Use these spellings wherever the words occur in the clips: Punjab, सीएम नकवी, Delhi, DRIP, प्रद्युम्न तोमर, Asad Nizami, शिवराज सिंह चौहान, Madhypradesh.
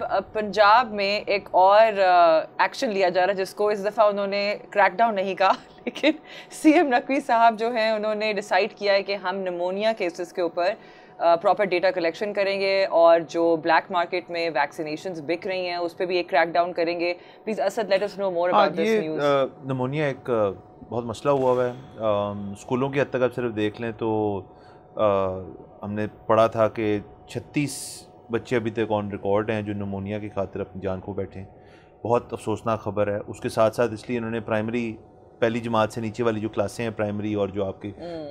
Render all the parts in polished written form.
पंजाब में एक और एक्शन लिया जा रहा है जिसको इस दफ़ा उन्होंने क्रैकडाउन नहीं कहा, लेकिन सीएम नकवी साहब जो हैं उन्होंने डिसाइड किया है कि हम निमोनिया केसेस के ऊपर प्रॉपर डेटा कलेक्शन करेंगे और जो ब्लैक मार्केट में वैक्सीनेशंस बिक रही हैं उस पर भी एक क्रैकडाउन करेंगे। Please Asad, let us know more about this news. Pneumonia एक बहुत मसला हुआ है। स्कूलों की हद तक आप सिर्फ देख लें तो हमने पढ़ा था कि 36 बच्चे अभी तक ऑन रिकॉर्ड हैं जो निमोनिया की खातिर अपनी जान खो बैठे हैं। बहुत अफसोसनाक खबर है। उसके साथ साथ इसलिए इन्होंने प्राइमरी पहली जमात से नीचे वाली जो क्लासें हैं प्राइमरी और जो आपके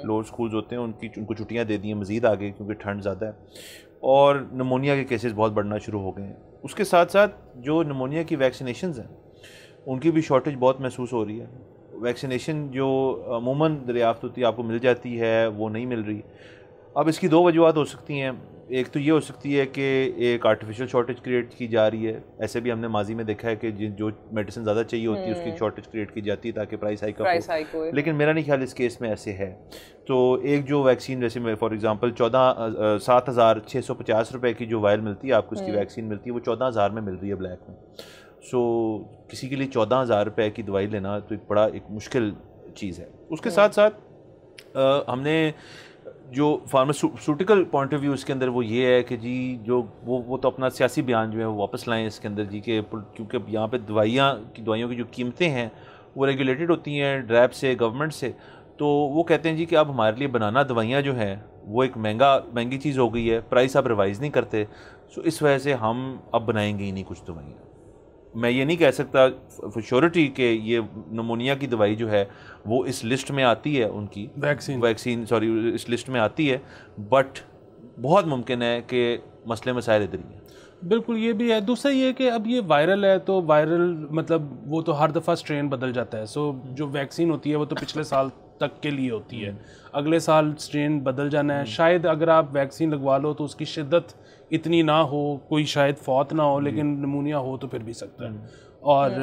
लोअर स्कूल्स होते हैं उनको छुट्टियां दे दी हैं मज़ीद आगे, क्योंकि ठंड ज़्यादा है और निमोनिया के केसेस बहुत बढ़ना शुरू हो गए हैं। उसके साथ साथ जो निमोनिया की वैक्सीनेशंस हैं उनकी भी शॉर्टेज बहुत महसूस हो रही है। वैक्सीनेशन जो अमूमन दरियाफ्त होती है आपको मिल जाती है, वो नहीं मिल रही। अब इसकी दो वजूहत हो सकती हैं। एक तो ये हो सकती है कि एक आर्टिफिशियल शॉर्टेज क्रिएट की जा रही है। ऐसे भी हमने माजी में देखा है कि जो मेडिसिन ज़्यादा चाहिए होती है उसकी शॉर्टेज क्रिएट की जाती है ताकि प्राइस हाइक हो, लेकिन मेरा नहीं ख्याल इस केस में ऐसे है। तो एक जो वैक्सीन जैसे मैं फॉर एग्जांपल 7,650 रुपये की जो वायल मिलती है आपको, उसकी वैक्सीन मिलती है वो 14,000 में मिल रही है ब्लैक में। सो किसी के लिए 14,000 रुपये की दवाई लेना तो एक बड़ा एक मुश्किल चीज़ है। उसके साथ साथ हमने जो फार्मास्यूटिकल पॉइंट ऑफ व्यू इसके अंदर वो ये है कि जी जो वो तो अपना सियासी बयान जो है वो वापस लाएं इसके अंदर जी के, क्योंकि यहाँ पे दवाइयों की जो कीमतें हैं वो रेगुलेटेड होती हैं ड्रैप से, गवर्नमेंट से। तो वो कहते हैं जी कि अब हमारे लिए बनाना दवाइयाँ जो हैं वो एक महंगी चीज़ हो गई है, प्राइस आप रिवाइज़ नहीं करते, सो इस वजह से हम अब बनाएंगे ही नहीं कुछ दवाइयाँ। मैं ये नहीं कह सकता फॉर श्योरिटी कि ये निमोनिया की दवाई जो है वो इस लिस्ट में आती है, उनकी वैक्सीन इस लिस्ट में आती है, बट बहुत मुमकिन है कि मसले मसाइल इधर ही हैं। बिल्कुल, ये भी है। दूसरा ये कि अब ये वायरल है तो वायरल मतलब वो तो हर दफ़ा स्ट्रेन बदल जाता है। सो जो वैक्सीन होती है वो तो पिछले साल तक के लिए होती है, अगले साल स्ट्रेन बदल जाना है। शायद अगर आप वैक्सीन लगवा लो तो उसकी शिद्दत इतनी ना हो, कोई शायद फौत ना हो, लेकिन निमोनिया हो तो फिर भी सकता है। और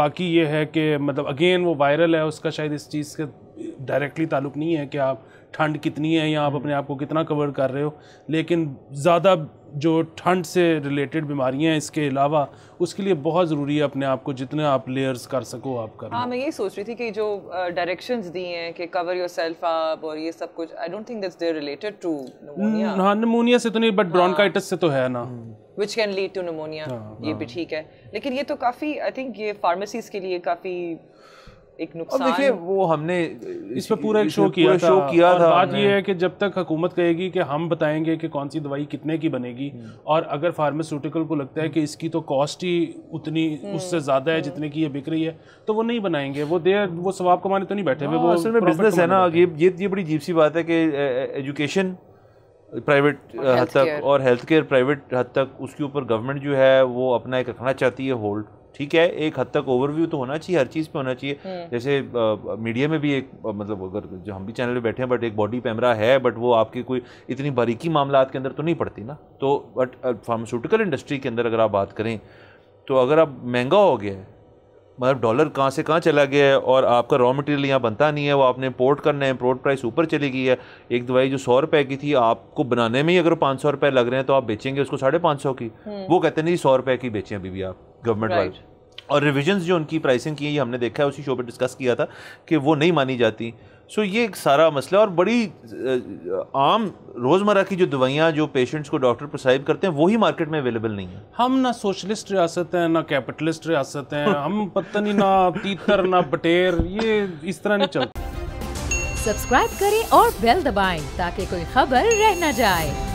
बाकी ये है कि मतलब अगेन वो वायरल है, उसका शायद इस चीज़ का डायरेक्टली ताल्लुक नहीं है कि आप ठंड कितनी है या आप अपने आप को कितना कवर कर रहे हो, लेकिन ज़्यादा जो ठंड से रिलेटेड बीमारियां इसके अलावा उसके लिए बहुत ज़रूरी है अपने आप को जितने आप लेयर्स कर सको आप करो। हाँ, मैं यही सोच रही थी कि जो डायरेक्शंस दी हैं कि कवर योर सेल्फ अप और ये सब कुछ, I don't think that's related to pneumonia. हाँ, निमोनिया से तो नहीं, बट ब्रोंकाइटिस से तो है ना, which can lead to pneumonia. ये भी ठीक है, लेकिन ये तो काफ़ी आई थिंक ये फार्मेसीज़ के लिए काफ़ी एक नुकसान। अब देखिए वो हमने इस पर पूरा एक शो किया था। बात ये है कि जब तक हुकूमत कहेगी कि हम बताएंगे कि कौन सी दवाई कितने की बनेगी, और अगर फार्मास्यूटिकल को लगता है कि इसकी तो कॉस्ट ही उतनी उससे ज़्यादा है जितने की ये बिक रही है, तो वो नहीं बनाएंगे। वो सवाब कमाने तो नहीं बैठे हुए, वो असल में बिजनेस है ना। ये बड़ी अजीब सी बात है कि एजुकेशन प्राइवेट हद तक और हेल्थ केयर प्राइवेट हद तक, उसके ऊपर गवर्नमेंट जो है वो अपना एक रखना चाहती है होल्ड। ठीक है, एक हद तक ओवरव्यू तो होना चाहिए, हर चीज़ पे होना चाहिए। जैसे मीडिया में भी एक मतलब अगर जो हम भी चैनल पे बैठे हैं बट एक बॉडी कैमरा है, बट वो आपकी कोई इतनी बारीकी मामलात के अंदर तो नहीं पड़ती ना। तो बट फार्मास्यूटिकल इंडस्ट्री के अंदर अगर आप बात करें तो अगर आप महंगा हो गया है, मतलब डॉलर कहाँ से कहाँ चला गया है और आपका रॉ मटेरियल यहाँ बनता नहीं है, वो आपने इम्पोर्ट करना है, इम्पोर्ट प्राइस ऊपर चली गई है। एक दवाई जो 100 रुपये की थी आपको बनाने में ही अगर 500 रुपये लग रहे हैं तो आप बेचेंगे उसको 550 की, वो कहते हैं नहीं 100 रुपये की बेचें अभी भी आप गवर्नमेंट वाले। और रिविजन्स जो उनकी प्राइसिंग की है ये हमने देखा है, उसी शो पे डिस्कस किया था कि वो नहीं मानी जाती। सो ये एक सारा मसला और बड़ी आम रोज़मर्रा की जो दवाइयाँ जो पेशेंट्स को डॉक्टर प्रिस्क्राइब करते हैं वही मार्केट में अवेलेबल नहीं है। हम ना सोशलिस्ट रियासत हैं ना कैपिटलिस्ट रियासत हैं, हम पता नहीं ना तीतर ना बटेर, ये इस तरह नहीं चलता। सब्सक्राइब करें और बेल दबाएँ ताकि कोई खबर रह न जाए।